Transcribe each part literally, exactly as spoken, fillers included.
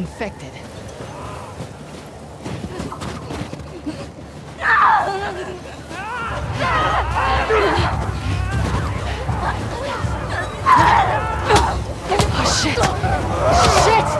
infected. Oh, shit! Shit!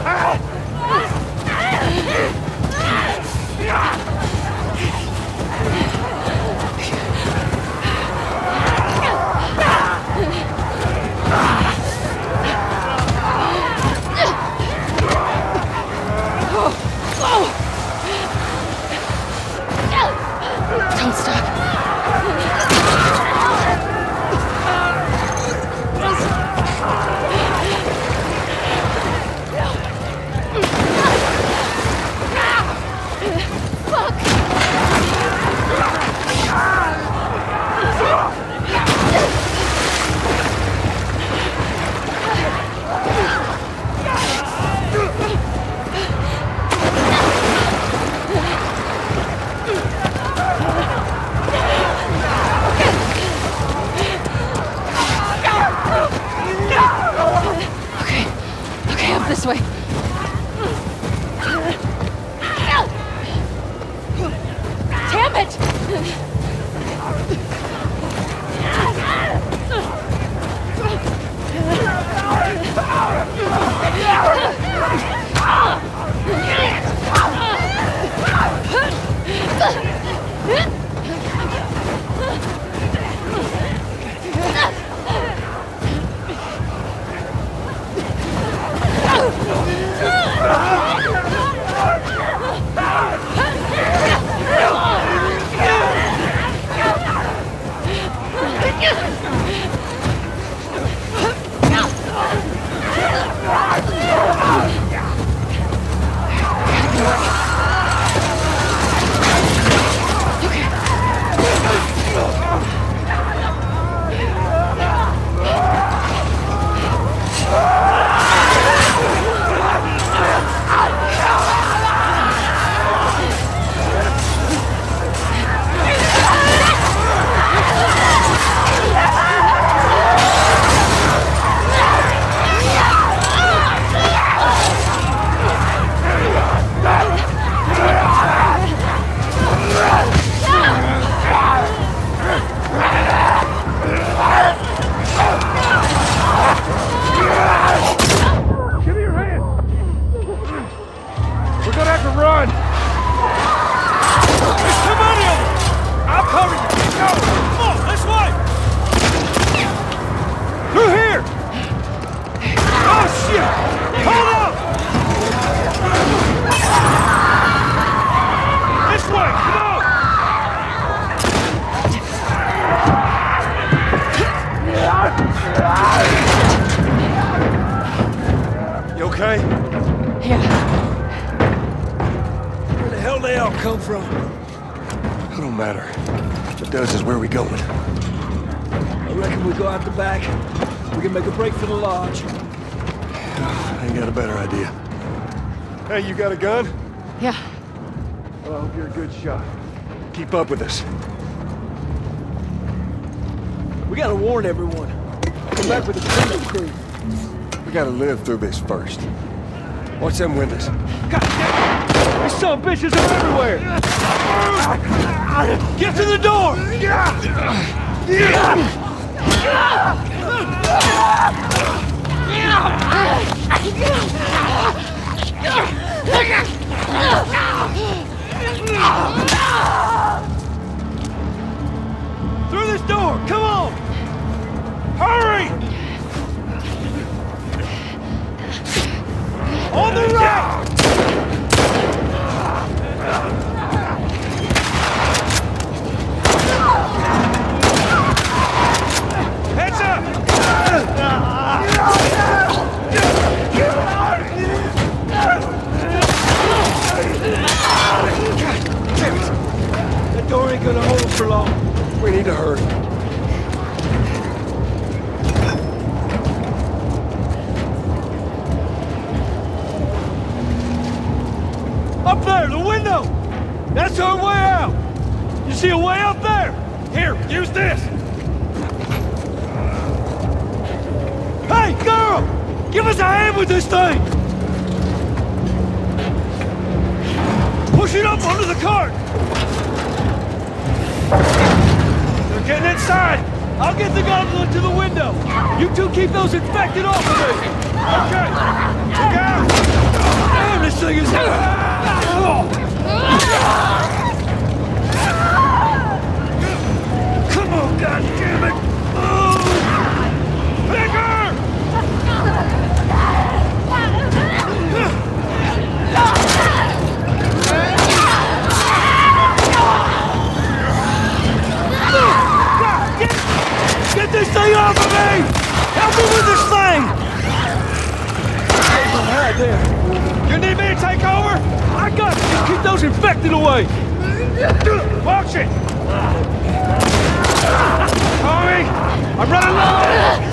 You got a gun? Yeah. Well, I hope you're a good shot. Keep up with us. We gotta warn everyone. Come back with the crew. We gotta live through this first. Watch them windows. God damn! These son of bitches are everywhere! Get to the door! Yeah! Through this door! Come on! Hurry! On the right! Heads up! God damn it! That door ain't gonna hold for long. We need to hurry. Up there, the window! That's our way out! You see a way up there? Here, use this! Hey, girl! Give us a hand with this thing! Push it up under the cart! They're getting inside! I'll get the gondola to the window! You two keep those infected off of me! Okay! Look out! Damn, this thing is heavy! Come on, goddammit! Move! Pick her! Get this thing off of me! Help me with this thing! There's my head there. You need me to take over? I got you. Just keep those infected away. Watch it! Tommy, I'm running low.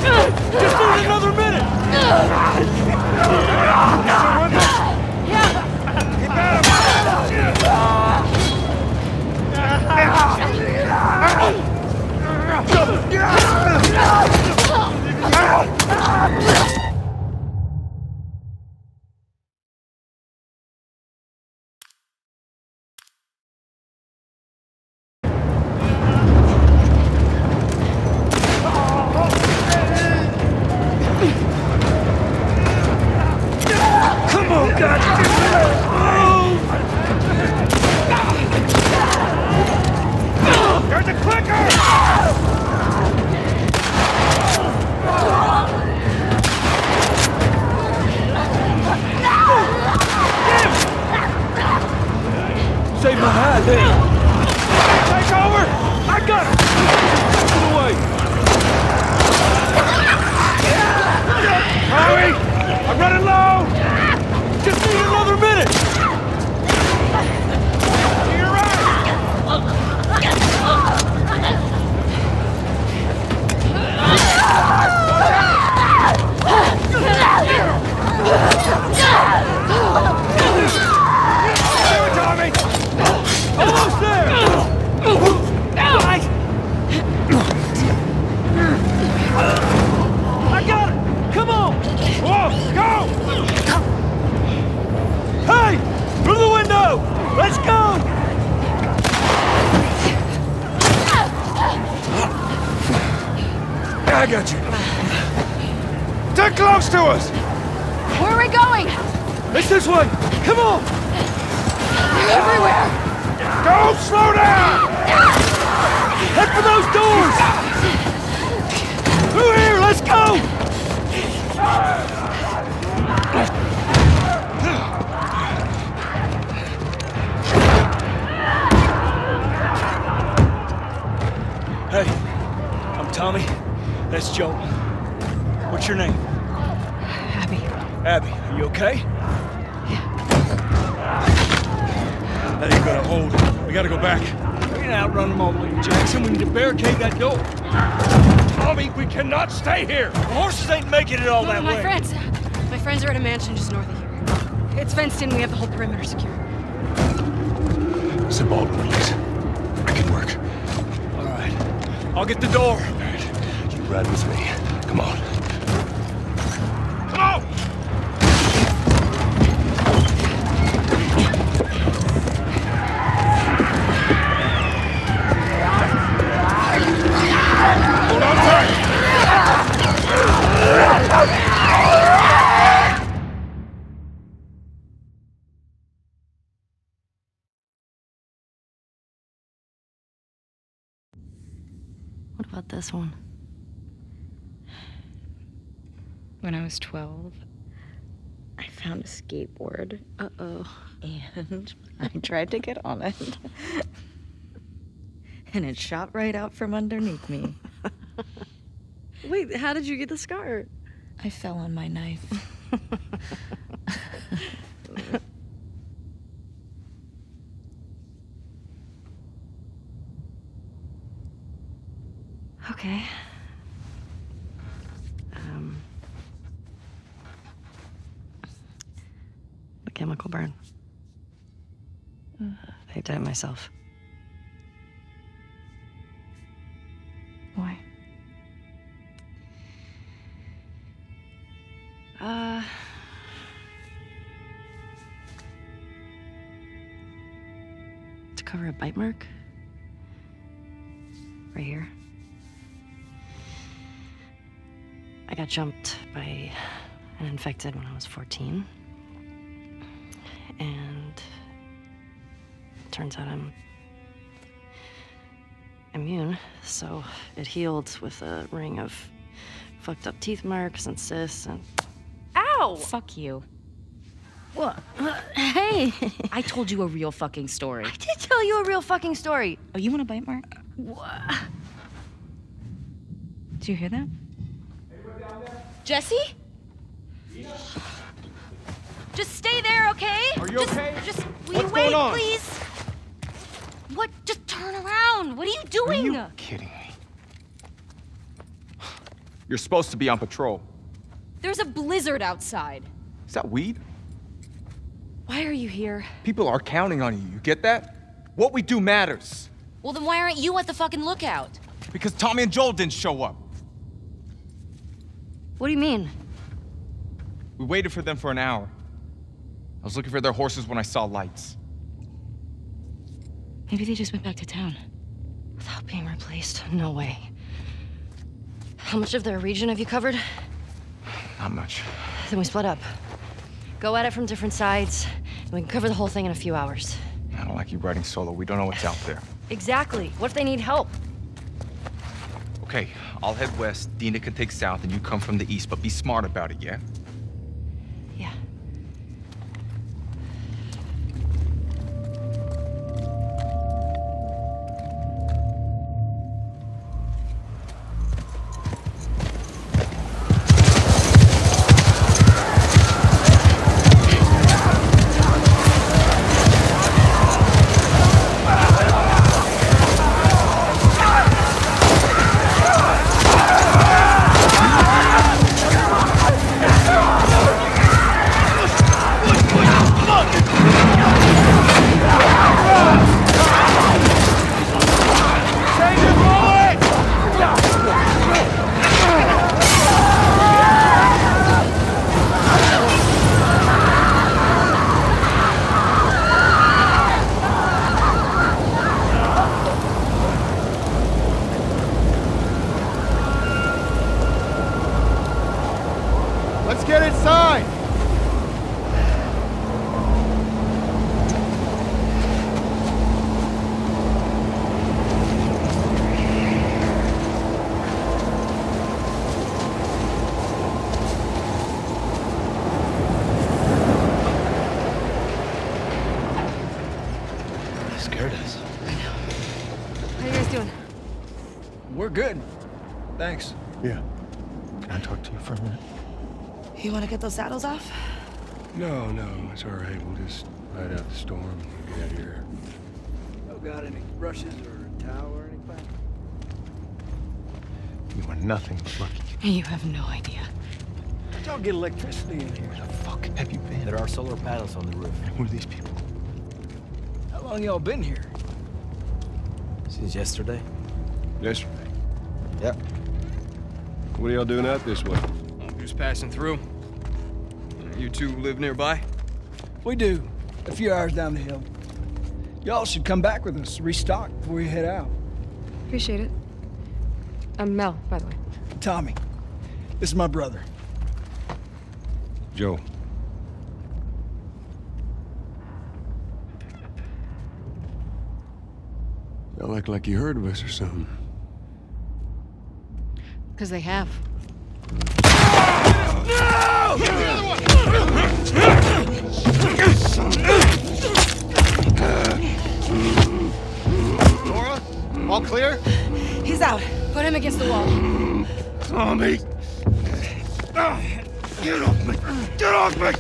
Just need another minute. Keep at him. Come on, guys. The clicker! Save my hide there. Take over! I got it! Get away! Hurry! I'm running low! Just need another minute! You're right! Almost there! I... I got it! Come on! Whoa, go! Hey! Through the window! Let's go! I got you. They're close to us! Where are we going? It's this way! Come on! They're everywhere! Don't slow down! Head for those doors! Through here, let's go! Hey, I'm Tommy. That's Joel. What's your name? Abby. Abby, are you okay? That ain't gonna hold. We gotta go back. We can outrun them all the way to Jackson. We need to barricade that door. Tommy, we cannot stay here. The horses ain't making it all no, that my way. My friends. My friends are at a mansion just north of here. It's fenced in. We have the whole perimeter secure. It's a ball, please. I can work. All right. I'll get the door. All right. You ride with me. Come on. Come on! What about this one? When I was twelve, I found a skateboard. Uh-oh. And I tried to get on it. And it shot right out from underneath me. Wait, how did you get the scar? I fell on my knife. Okay. Um, a chemical burn. I did it myself. Why? Uh... cover a bite mark? Right here. I got jumped by an infected when I was fourteen. And it turns out I'm immune, so it healed with a ring of fucked up teeth marks and cysts and... Ow! Fuck you. What? Hey! I told you a real fucking story. I did tell you a real fucking story. Oh, you want a bite mark? What? Do you hear that? Jesse? Yeah. Just stay there, okay? Are you just, okay? Just, will What's you wait, going on? Please? What? Just turn around. What are you doing? Are you kidding me? You're supposed to be on patrol. There's a blizzard outside. Is that weed? Why are you here? People are counting on you, you get that? What we do matters. Well, then why aren't you at the fucking lookout? Because Tommy and Joel didn't show up. What do you mean? We waited for them for an hour. I was looking for their horses when I saw lights. Maybe they just went back to town. Without being replaced? No way. How much of their region have you covered? Not much. Then we split up. Go at it from different sides, and we can cover the whole thing in a few hours. I don't like you riding solo. We don't know what's out there. Exactly. What if they need help? Okay, I'll head west. Dina can take south, and you come from the east, but be smart about it, yeah? Yeah. Get those saddles off? No, no, it's all right. We'll just ride out the storm and get out of here. Oh, got any brushes or a towel or anything? You are nothing but lucky. You have no idea. How'd y'all get electricity in here? Where the fuck have you been? There are solar panels on the roof. And who are these people? How long y'all been here? Since yesterday. Yesterday? Yep. What are y'all doing out this way? Just passing through. You two live nearby? We do. A few hours down the hill. Y'all should come back with us, restock before we head out. Appreciate it. I'm Mel, by the way. Tommy. This is my brother. Joe. Y'all act like you heard of us or something. Because they have. No! Here's the other one! Nora? All clear? He's out. Put him against the wall. Tommy! Get off me! Get off me!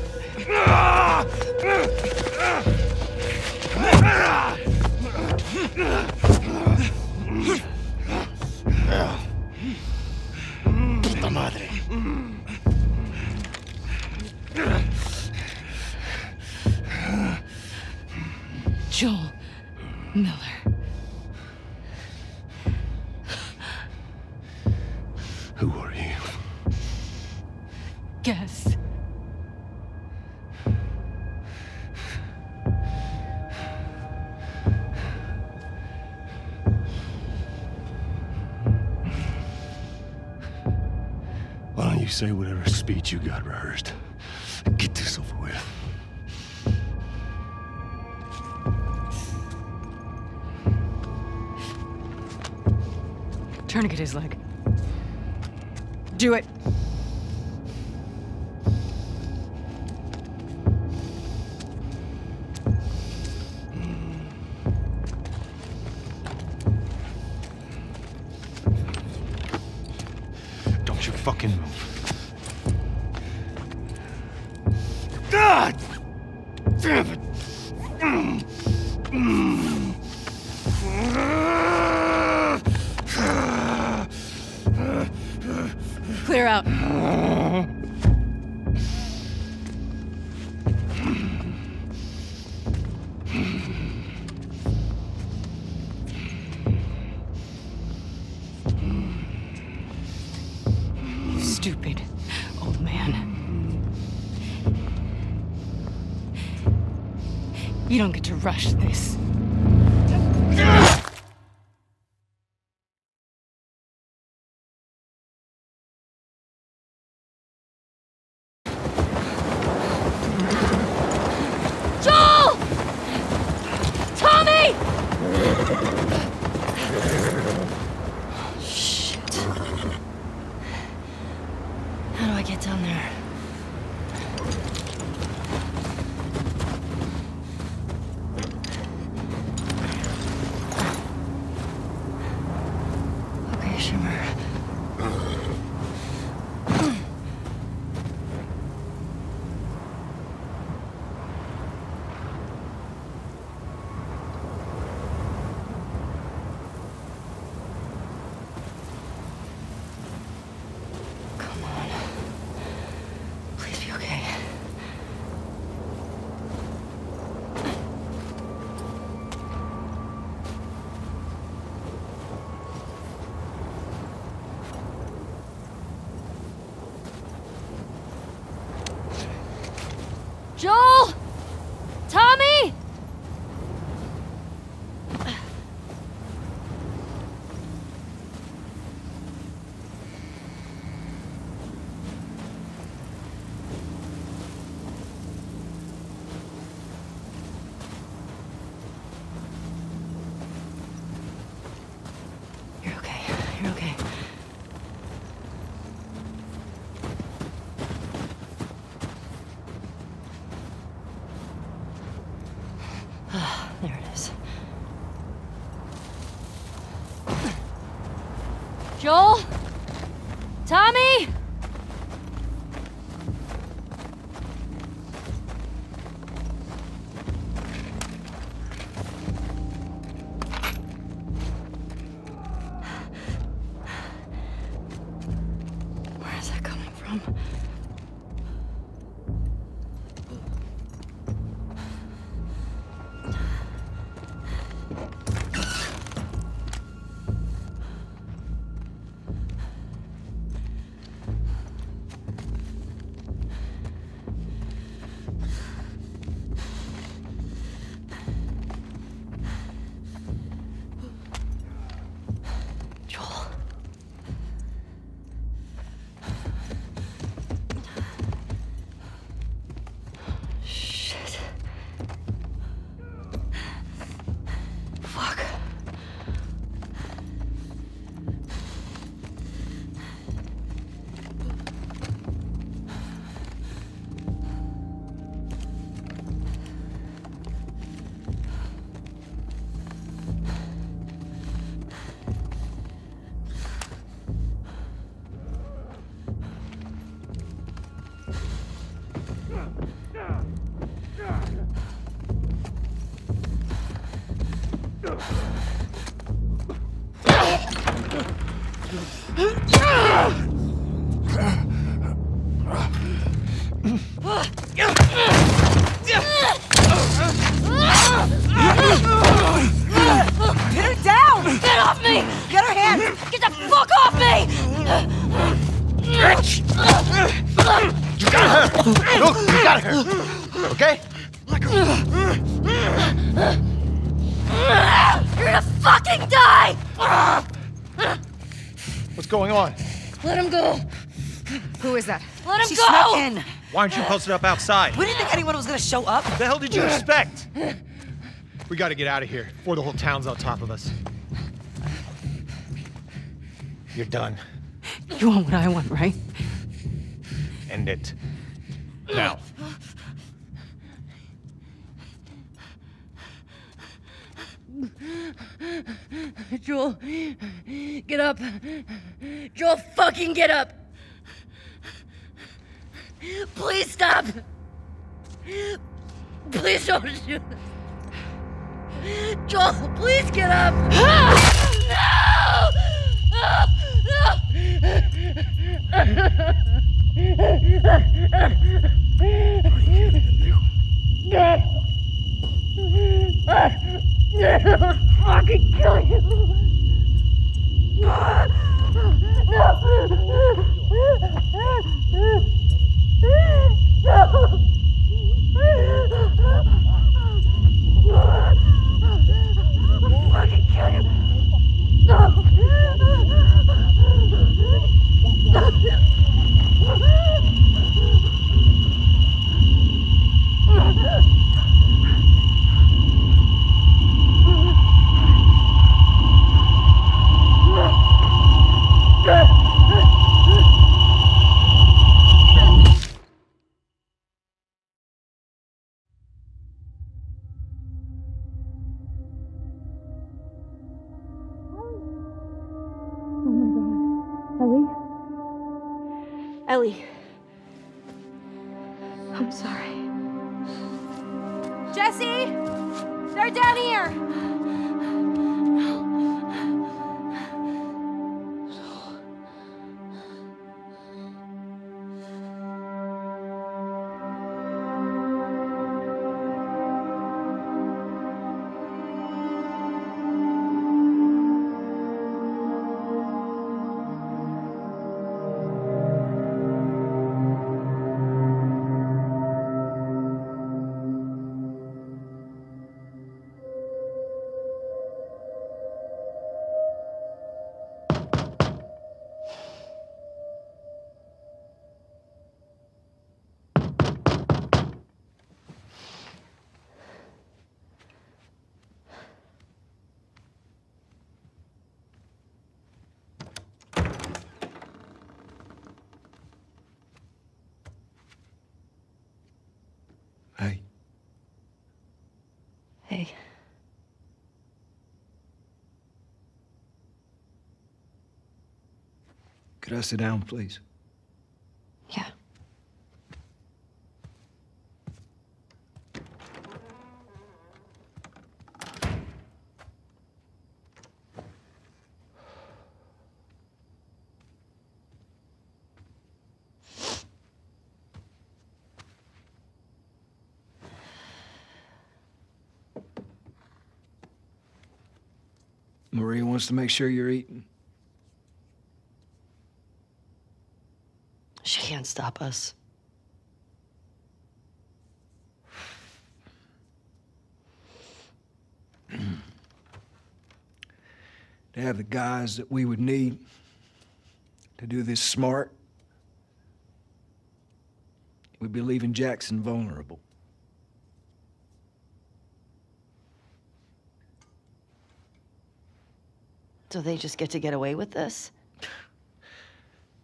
Puta madre! Joel Miller. Who are you? Guess. you say whatever speech you got rehearsed. Get this over with. Tourniquet his leg. Do it. Don't you fucking move. God damn it. Mm. Mm. Clear out. Stupid old man. You don't get to rush this. Joel! Tommy! You're okay. You're okay. Joel? Tommy? Where is that coming from? Die! What's going on? Let him go. Who is that? Let him she go! She snuck in! Why aren't you posted up outside? We didn't think anyone was gonna show up. What the hell did you expect? We gotta get out of here before the whole town's on top of us. You're done. You want what I want, right? End it. Now. Joel, get up. Joel, fucking get up. Please stop. Please don't shoot. Joel, please get up. No! No! No! I'll fucking kill you! I'll fucking kill you! No! Ellie. I'm sorry. Jesse! They're down here! Could I sit down, please? Yeah. Maria wants to make sure you're eating. She can't stop us. To have the guys that we would need to do this smart, we'd be leaving Jackson vulnerable. So they just get to get away with this?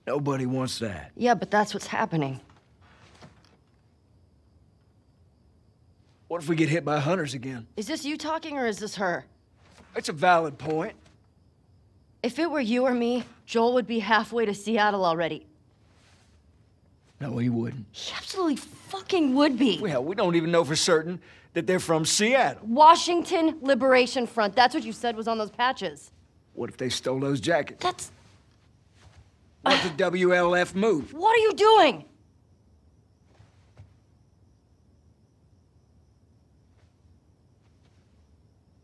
Nobody wants that. Yeah, but that's what's happening. What if we get hit by hunters again? Is this you talking or is this her? That's a valid point. If it were you or me, Joel would be halfway to Seattle already. No, he wouldn't. He absolutely fucking would be. Well, we don't even know for certain that they're from Seattle. Washington Liberation Front. That's what you said was on those patches. What if they stole those jackets? That's... Let the W L F move. What are you doing?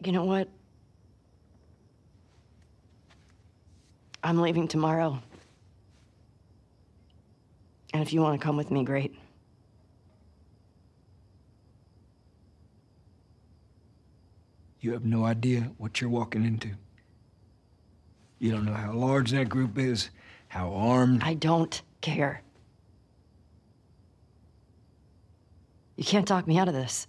You know what? I'm leaving tomorrow. And if you want to come with me, great. You have no idea what you're walking into. You don't know how large that group is. How armed? I don't care. You can't talk me out of this.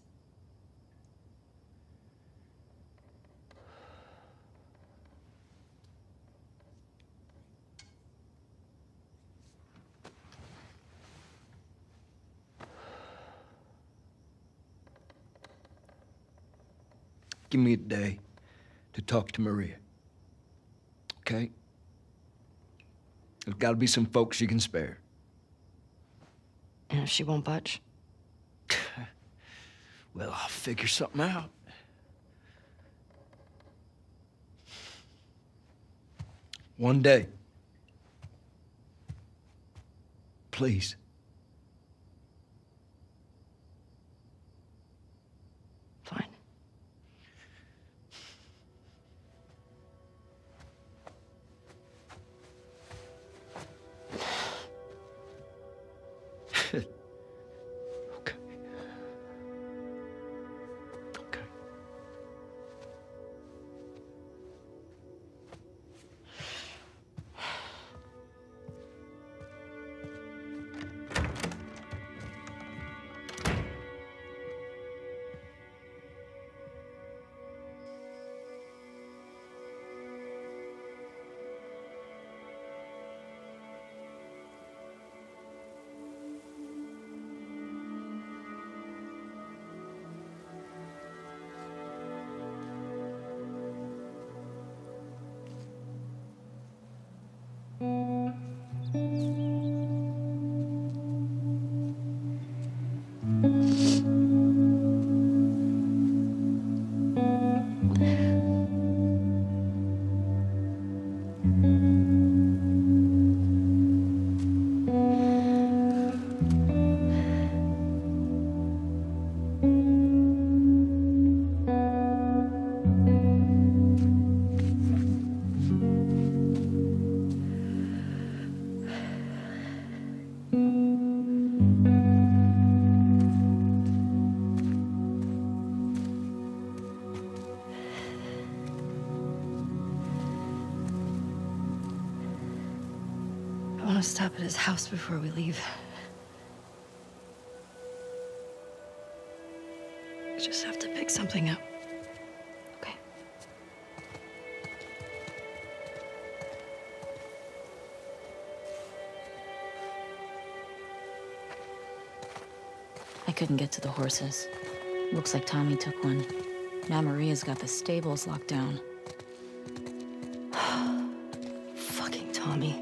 Give me a day to talk to Maria, okay? There's gotta be some folks you can spare. And if she won't budge? Well, I'll figure something out. One day. Please. Stop at his house before we leave. We just have to pick something up. Okay. I couldn't get to the horses. Looks like Tommy took one. Now Maria's got the stables locked down. Fucking Tommy.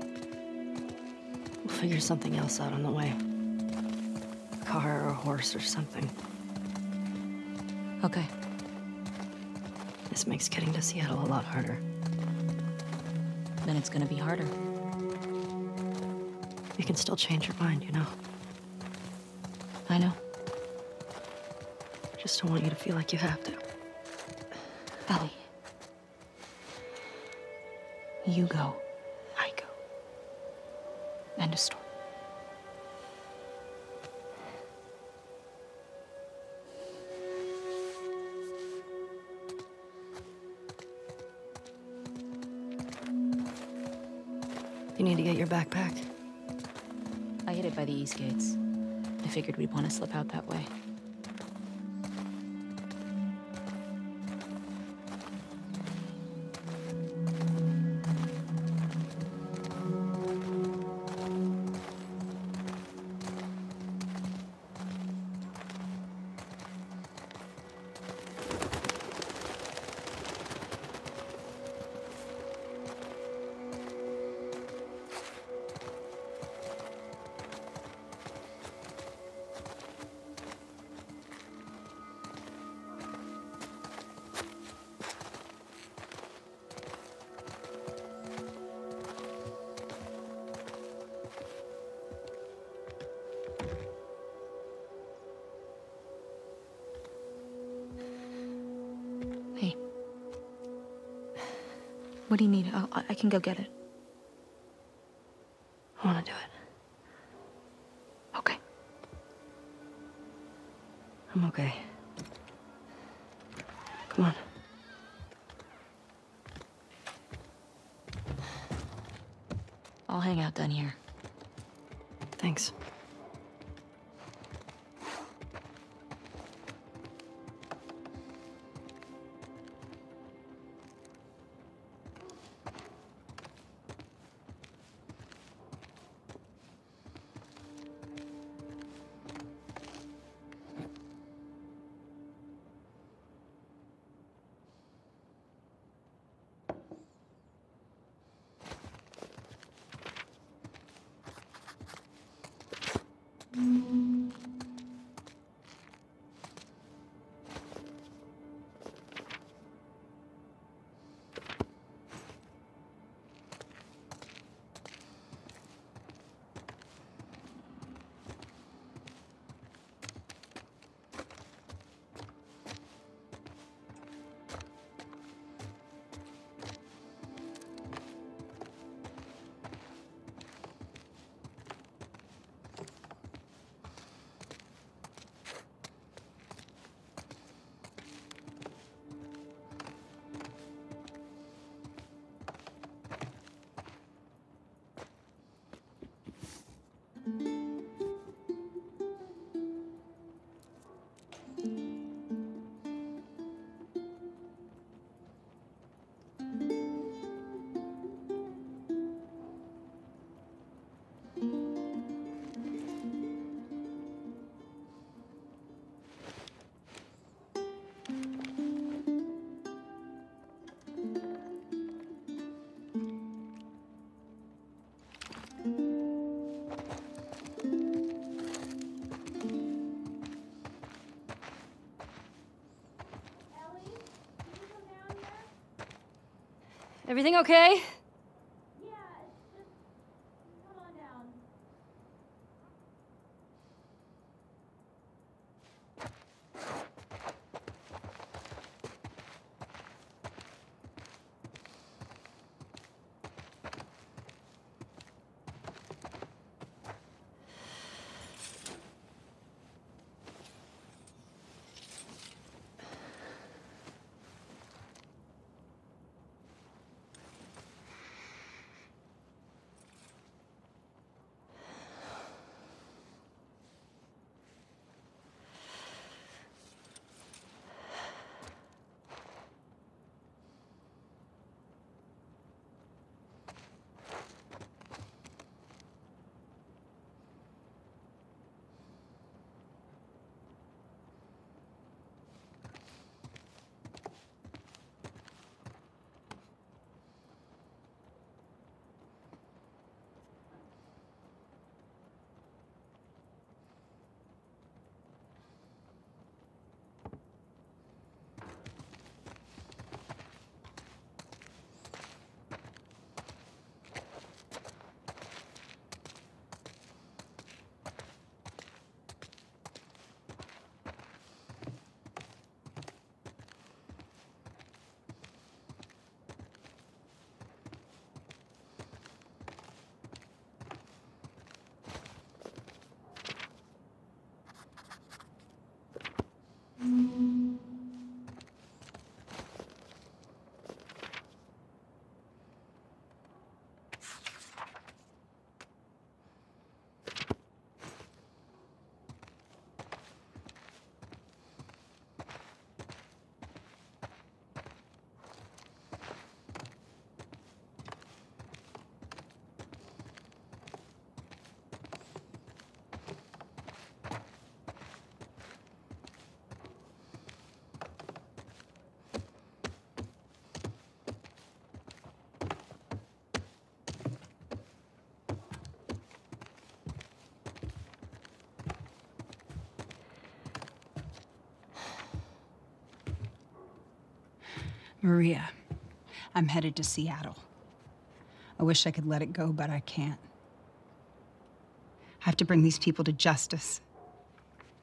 Figure something else out on the way. A car or a horse or something. Okay. This makes getting to Seattle a lot harder. Then it's gonna be harder. You can still change your mind, you know? I know. I just don't want you to feel like you have to. Ellie. You go. End of story. You need to get your backpack. I hid it by the east gates. I figured we'd want to slip out that way. What do you need? I'll, I can go get it. I want to do it. Okay. I'm okay. Come on. I'll hang out down here. Thanks. Everything okay? Yeah, it's just... come on down. Maria, I'm headed to Seattle. I wish I could let it go, but I can't. I have to bring these people to justice.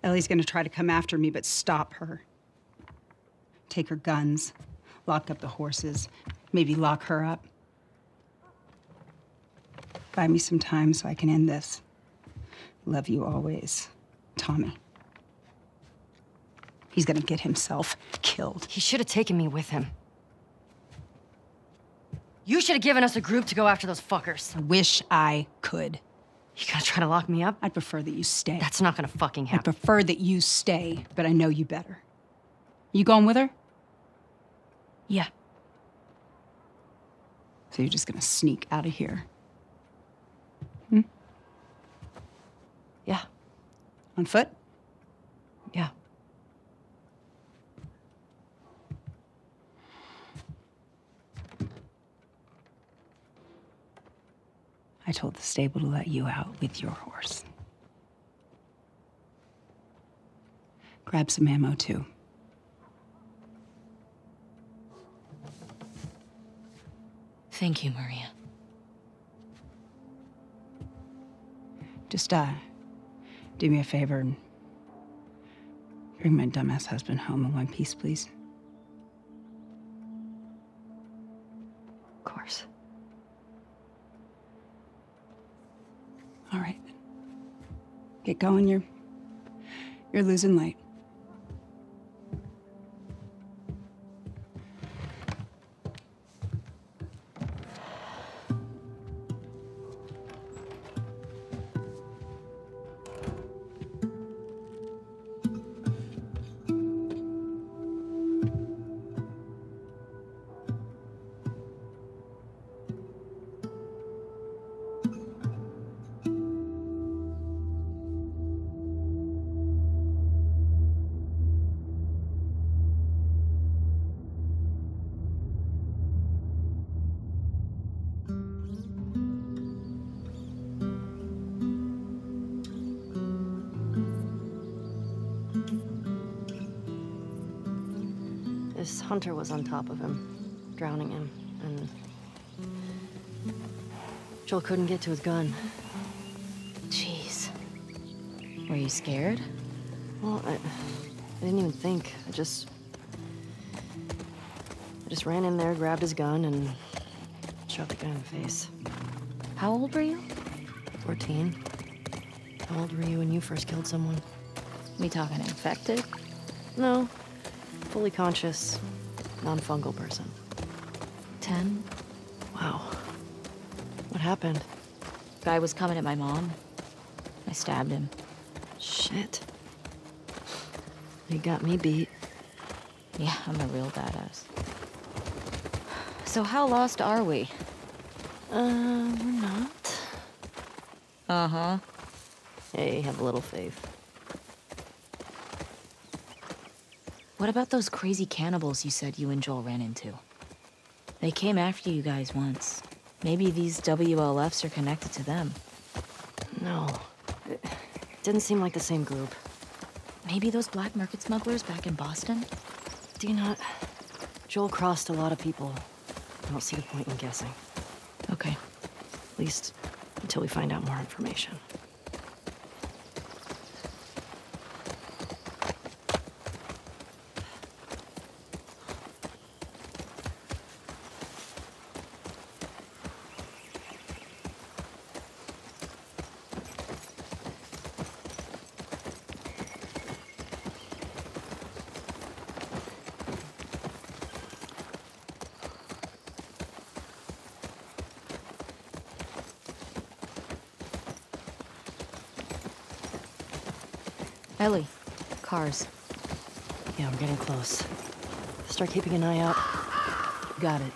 Ellie's gonna try to come after me, but stop her. Take her guns, lock up the horses, maybe lock her up. Buy me some time so I can end this. Love you always, Tommy. He's gonna get himself killed. He should have taken me with him. You should have given us a group to go after those fuckers. I wish I could. You gonna try to lock me up? I'd prefer that you stay. That's not gonna fucking happen. I prefer that you stay, but I know you better. You going with her? Yeah. So you're just gonna sneak out of here? Hmm? Yeah. On foot? Yeah. I told the stable to let you out with your horse. Grab some ammo, too. Thank you, Maria. Just, uh, do me a favor and bring my dumbass husband home in one piece, please. Of course. All right, then. Get going, you're... you're losing light. This hunter was on top of him, drowning him, and Joel couldn't get to his gun. Jeez. Were you scared? Well, I, I didn't even think. I just... I just ran in there, grabbed his gun, and shot the guy in the face. How old were you? fourteen. How old were you when you first killed someone? We talking infected? No. Fully conscious, non-fungal person. Ten? Wow. What happened? Guy was coming at my mom. I stabbed him. Shit. You got me beat. Yeah, I'm a real badass. So how lost are we? Uh, we're not. Uh-huh. Hey, have a little faith. What about those crazy cannibals you said you and Joel ran into? They came after you guys once. Maybe these W L Fs are connected to them. No. It didn't seem like the same group. Maybe those black market smugglers back in Boston? Do you not... Joel crossed a lot of people. I don't see the point in guessing. Okay. At least until we find out more information. Ellie, cars. Yeah, we're getting close. Start keeping an eye out. Got it.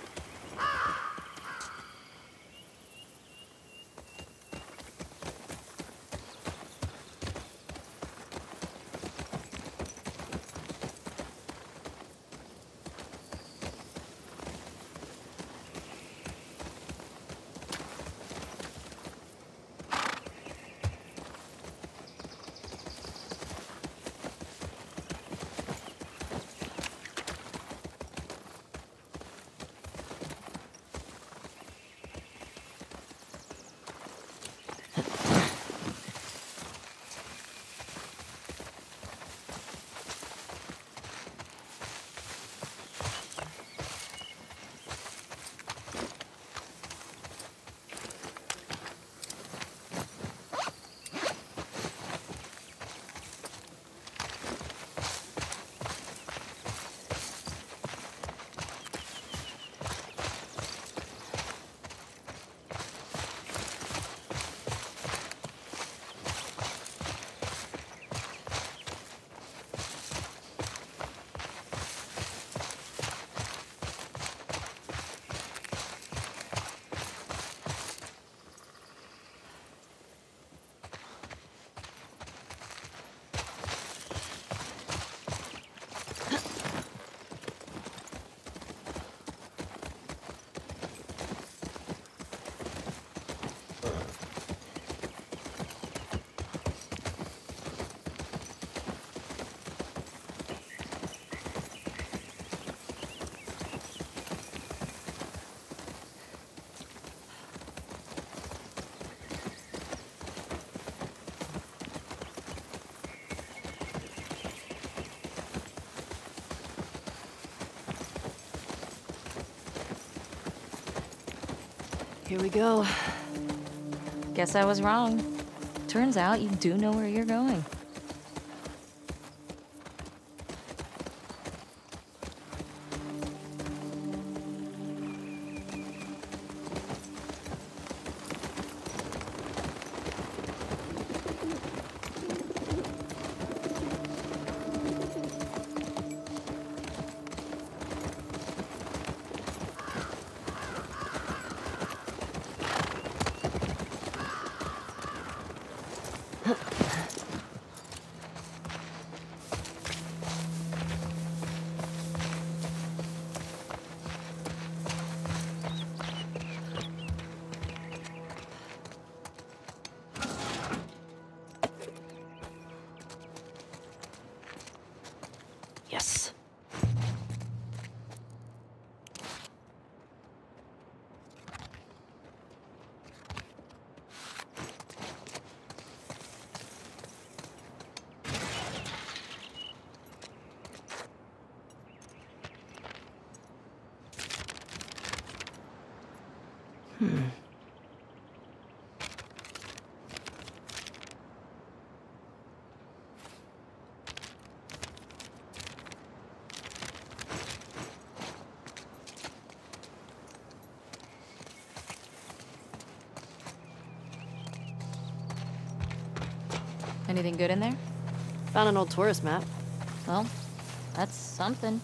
Here we go. Guess I was wrong. Turns out you do know where you're going. Anything good in there? Found an old tourist map. Well, that's something.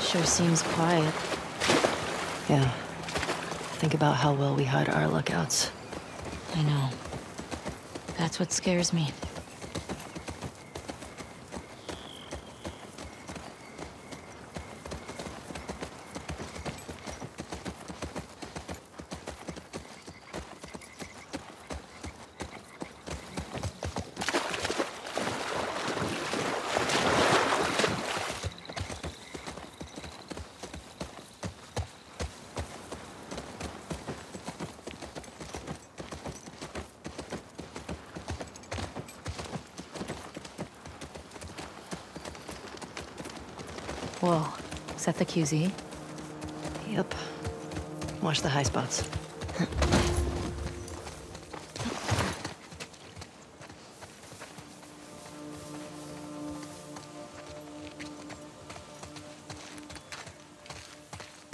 Sure seems quiet. Yeah. Think about how well we hide our lookouts. I know. That's what scares me. Whoa, is that the Q Z? Yep. Watch the high spots.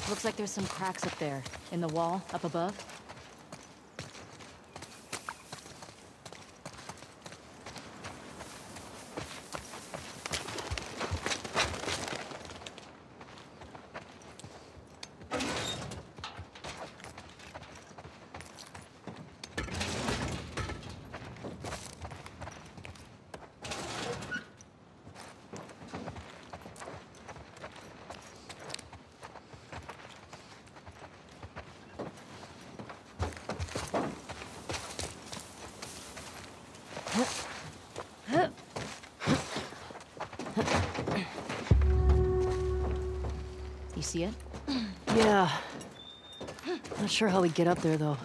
Looks like there's some cracks up there. In the wall, up above. see it? Yeah. Not sure how we get up there, though.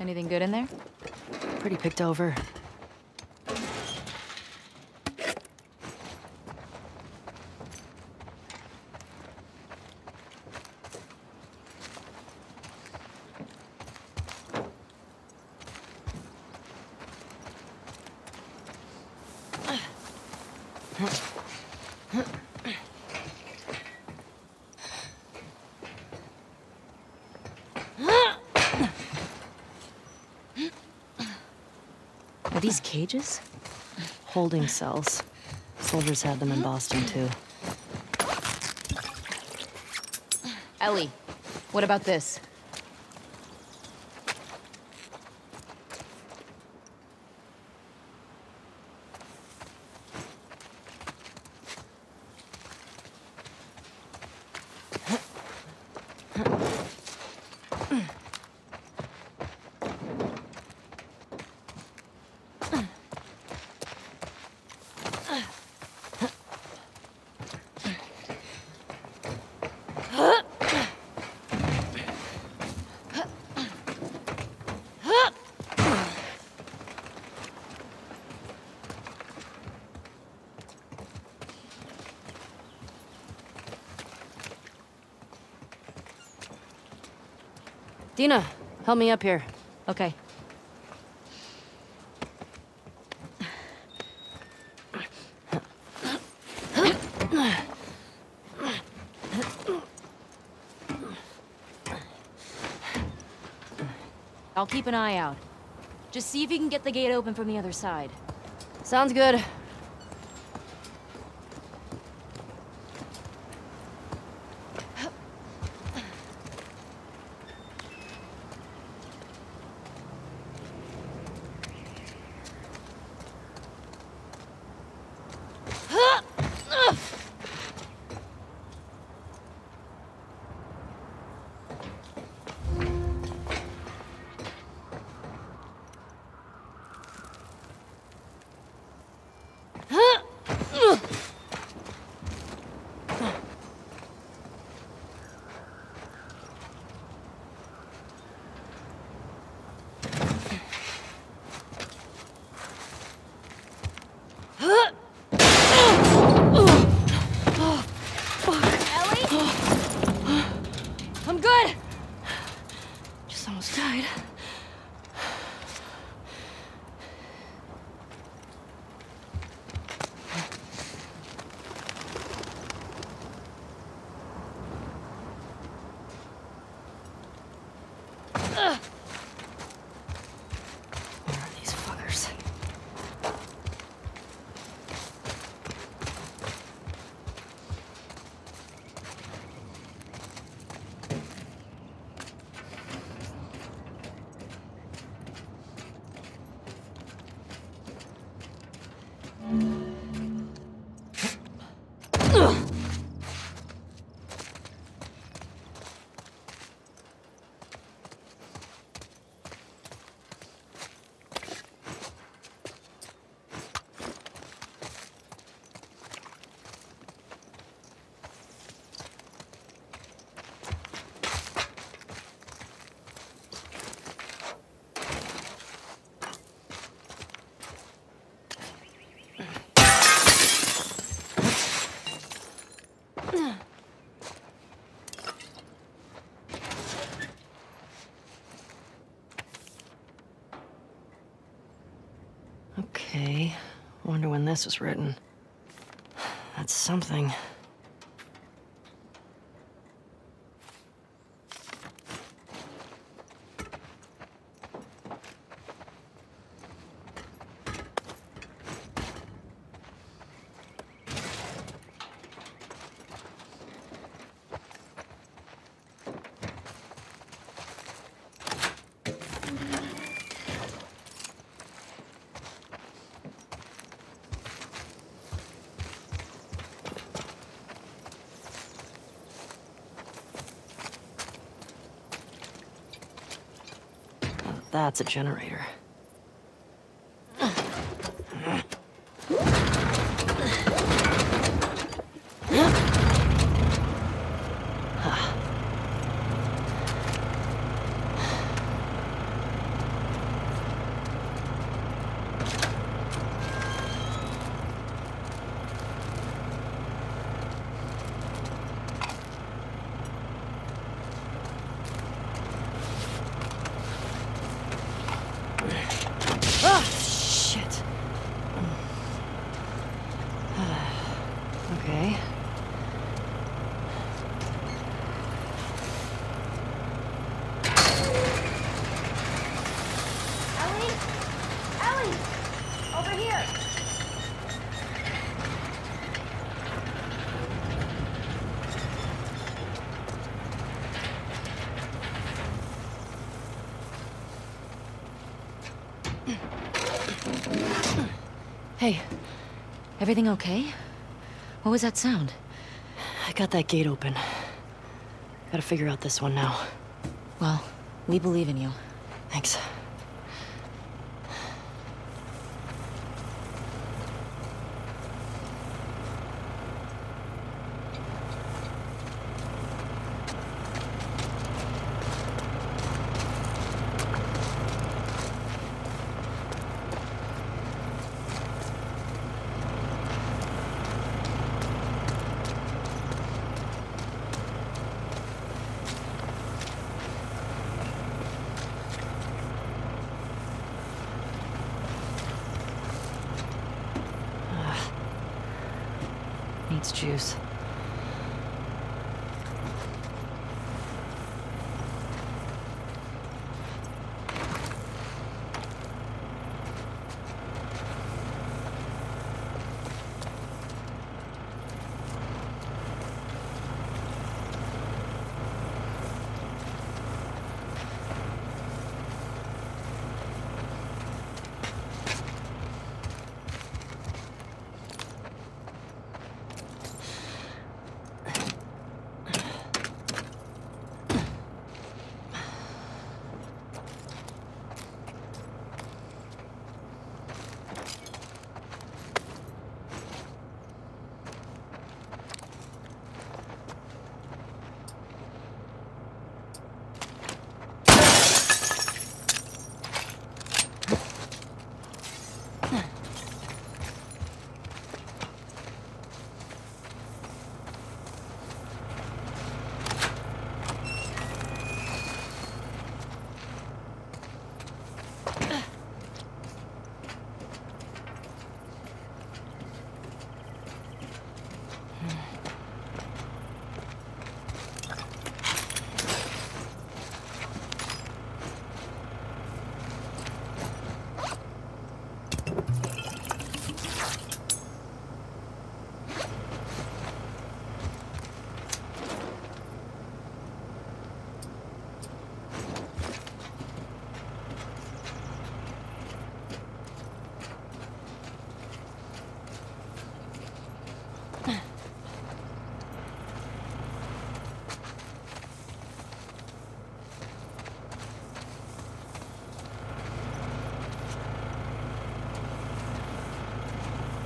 Anything good in there? Pretty picked over. Are these cages? Holding cells. Soldiers had them in Boston, too. Ellie, what about this? Dina, help me up here. Okay. I'll keep an eye out. Just see if you can get the gate open from the other side. Sounds good. Okay, wonder when this was written. That's something. That's a generator. Hey, everything okay? What was that sound? I got that gate open. Gotta figure out this one now. Well, we believe in you. Thanks. Juice.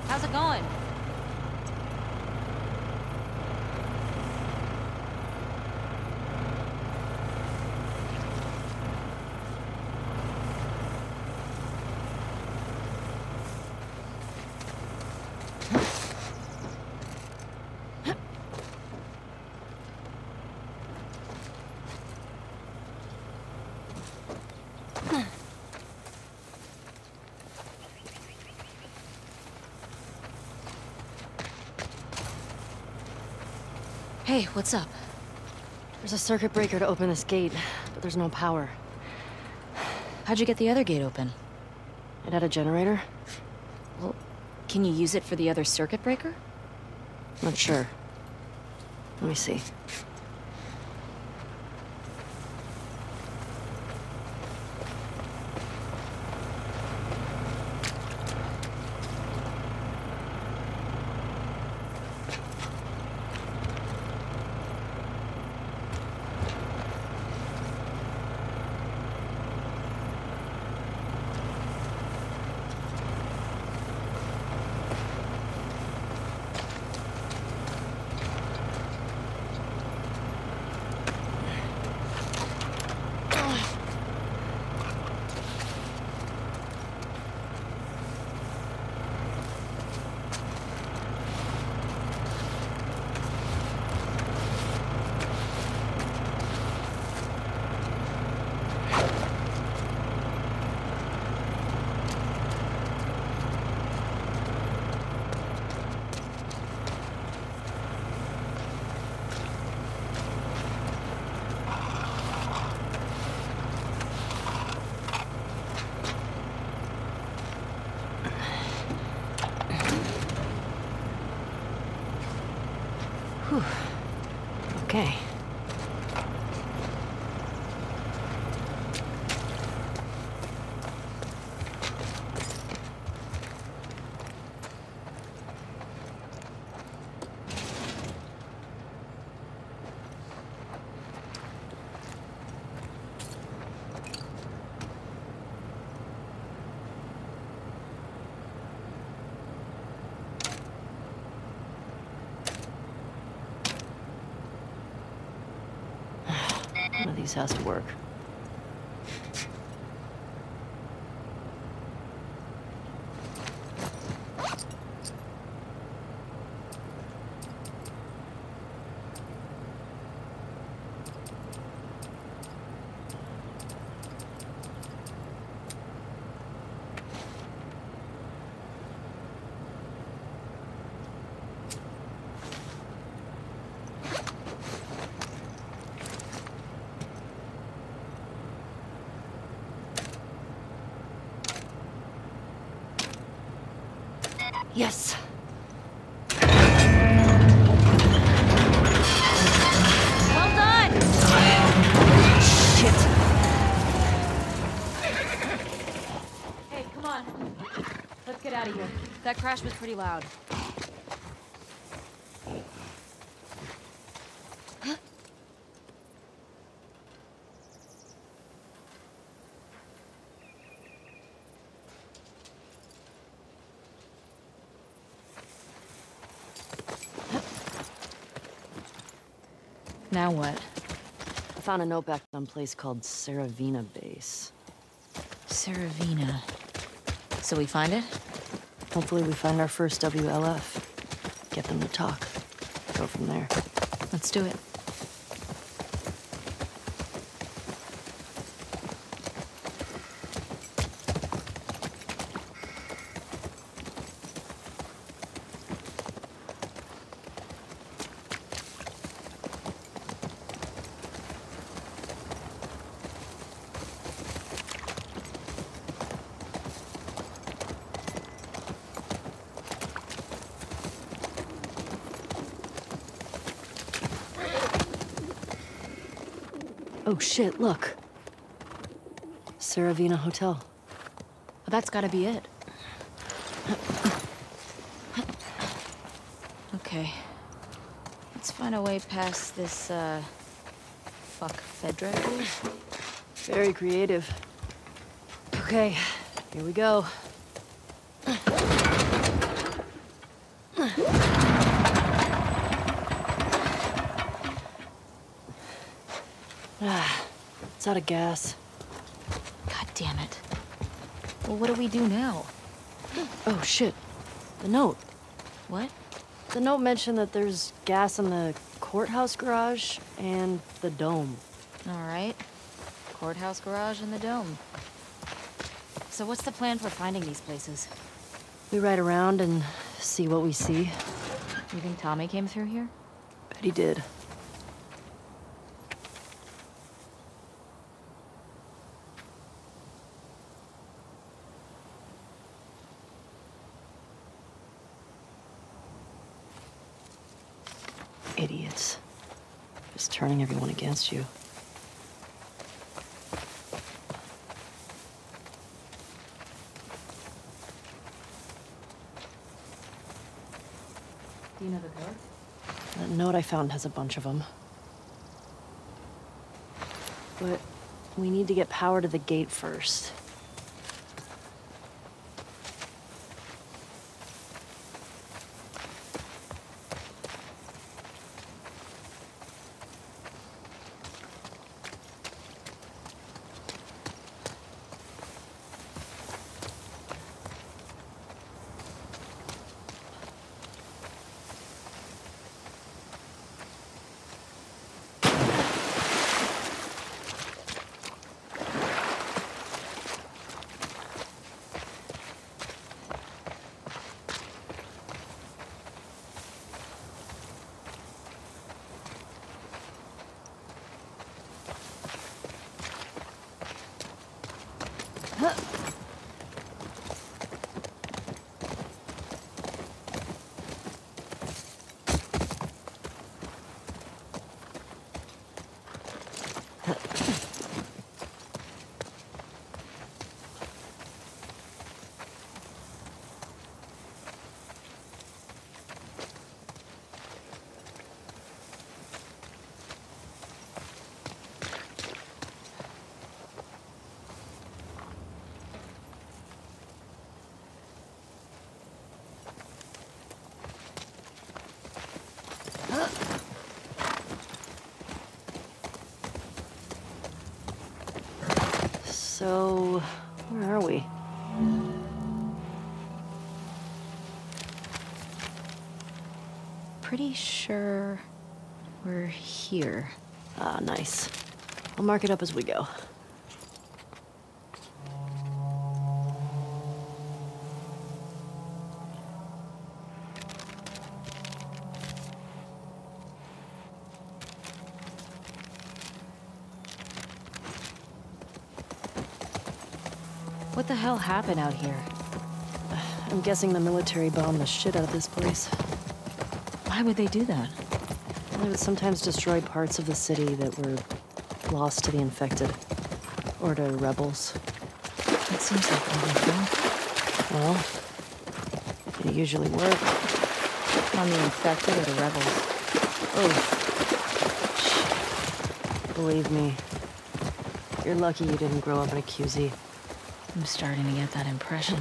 How's it going? Hey, what's up? There's a circuit breaker to open this gate, but there's no power. How'd you get the other gate open? It had a generator. Well, can you use it for the other circuit breaker? Not sure. Let me see. Okay. This has to work. Yes. Well done! Shit! Hey, come on. Let's get out of here. That crash was pretty loud. Now what? I found a note back at some place called Serevena Base. Serevena. So we find it? Hopefully we find our first W L F. Get them to talk. Go from there. Let's do it. Oh shit, look. Serevena Hotel. Well, that's gotta be it. Okay. Let's find a way past this, uh... fuck Fedra. Very creative. Okay, here we go. It's out of gas. God damn it. Well, what do we do now? Oh, shit. The note. What? The note mentioned that there's gas in the courthouse garage and the dome. All right. Courthouse garage and the dome. So what's the plan for finding these places? We ride around and see what we see. You think Tommy came through here? Bet he did. Idiots. Just turning everyone against you. Do you know the code? That note I found has a bunch of them. But we need to get power to the gate first. So, where are we? Pretty sure we're here. Ah, nice. I'll mark it up as we go. What the hell happened out here? I'm guessing the military bombed the shit out of this place. Why would they do that? They would sometimes destroy parts of the city that were lost to the infected. Or to rebels. That seems like everything. Well, it usually worked. On the infected or the rebels? Oh. Believe me, you're lucky you didn't grow up in a Q Z. I'm starting to get that impression.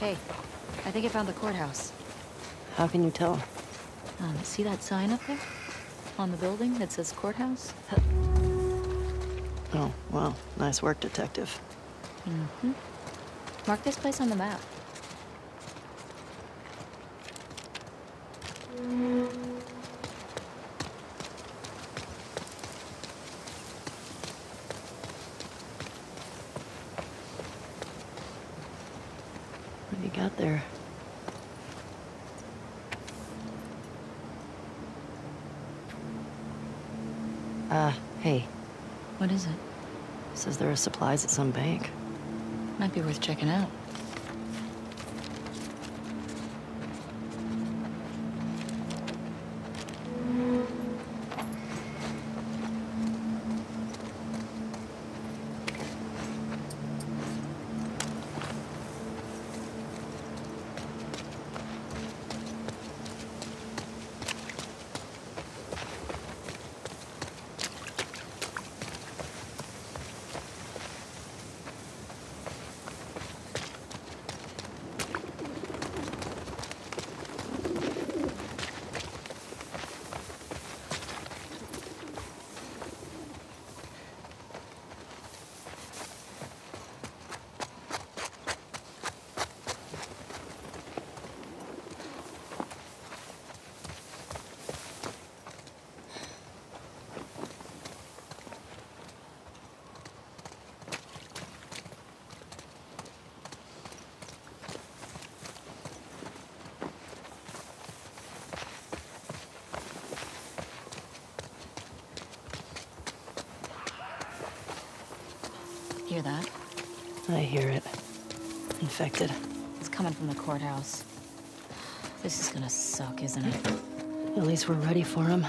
Hey, I think I found the courthouse. How can you tell? Um, see that sign up there? On the building that says courthouse? Oh, wow. Nice work, detective. Mm-hmm. Mark this place on the map. Uh, hey. What is it? Says there are supplies at some bank. Might be worth checking out. Hear that? I hear it. Infected. It's coming from the courthouse. This is gonna suck, isn't it? At least we're ready for him.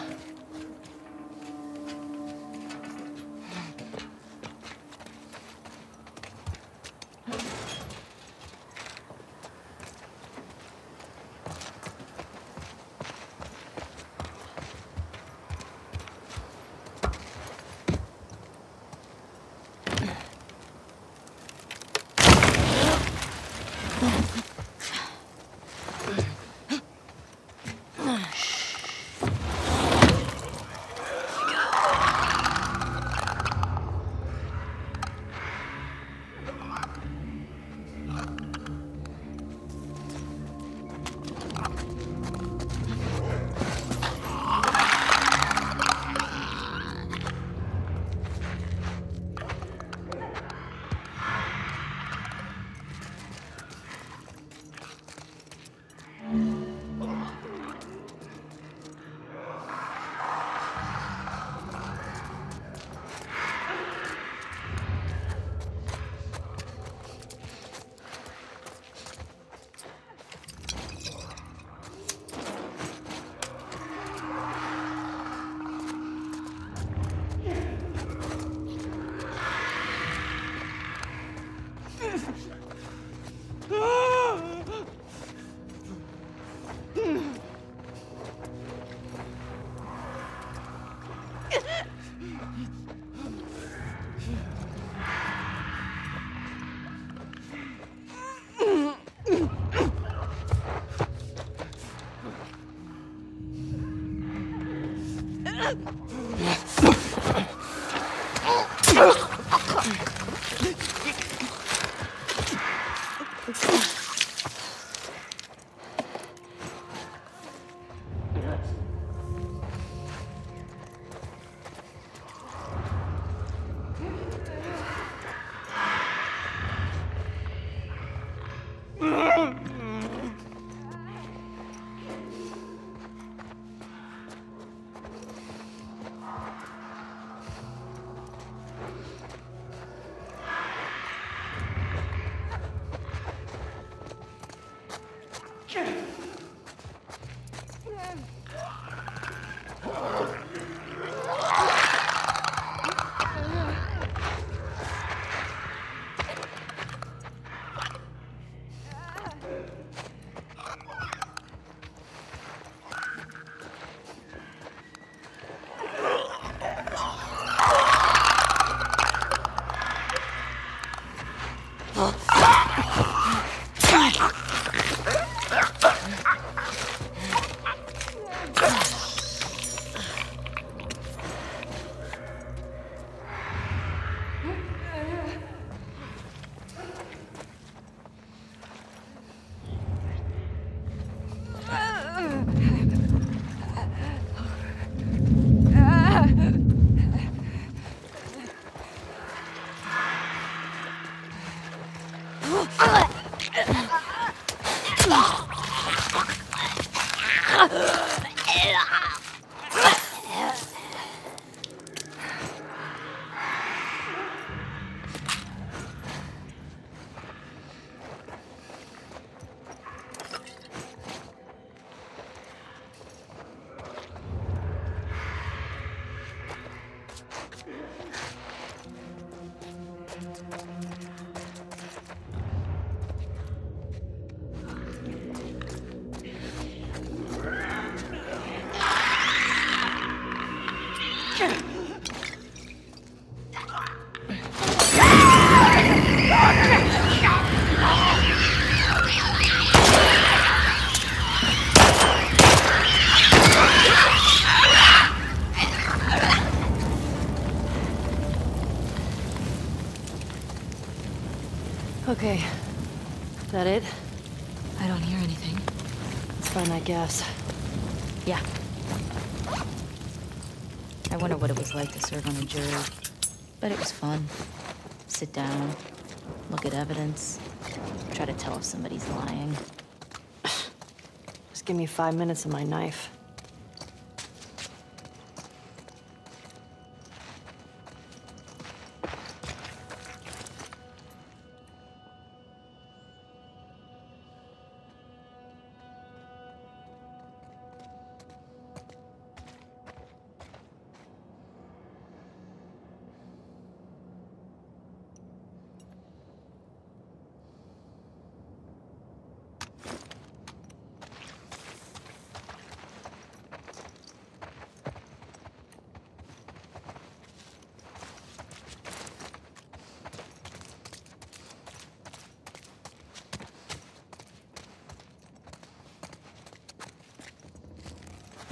Okay. Is that it? I don't hear anything. Let's find that gas. Yeah. I wonder what it was like to serve on a jury. But it was fun. Sit down, look at evidence, try to tell if somebody's lying. Just give me five minutes of my knife.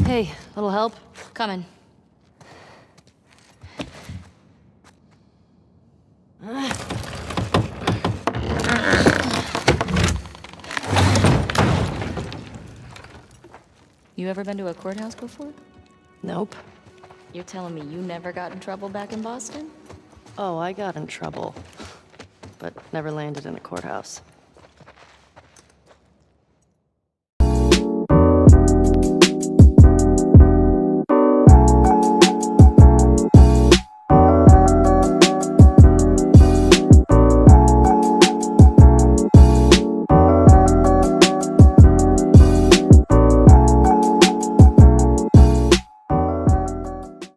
Hey, little help? Coming. You ever been to a courthouse before? Nope. You're telling me you never got in trouble back in Boston? Oh, I got in trouble, but never landed in a courthouse.